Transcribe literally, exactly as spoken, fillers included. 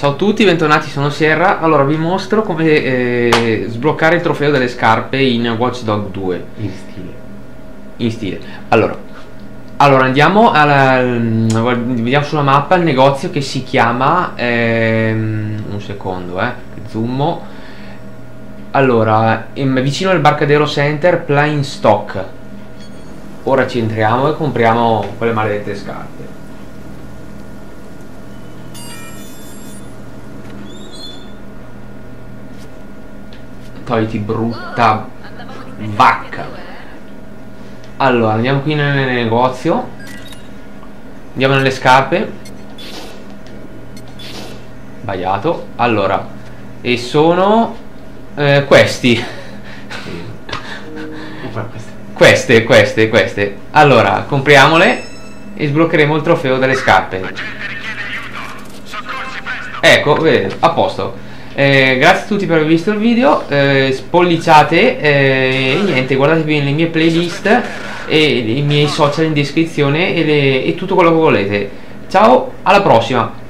Ciao a tutti, bentornati, sono Sierra. Allora vi mostro come eh, sbloccare il trofeo delle scarpe in Watch Dogs due. In stile. In stile. Allora, allora andiamo alla, vediamo sulla mappa il negozio che si chiama... Ehm, un secondo, eh, zoomo. Allora, in, vicino al Barcadero Center, Plain Stock. Ora ci entriamo e compriamo quelle maledette scarpe. Togliti, brutta vacca. Allora andiamo qui nel negozio, andiamo nelle scarpe, sbagliato. Allora, e sono eh, questi queste queste queste allora compriamole e sbloccheremo il trofeo delle scarpe. Ecco, vedete, a posto. Eh, grazie a tutti per aver visto il video, eh, spolliciate eh, e niente, guardatevi le mie playlist e i miei social in descrizione e, le, e tutto quello che volete. Ciao, alla prossima!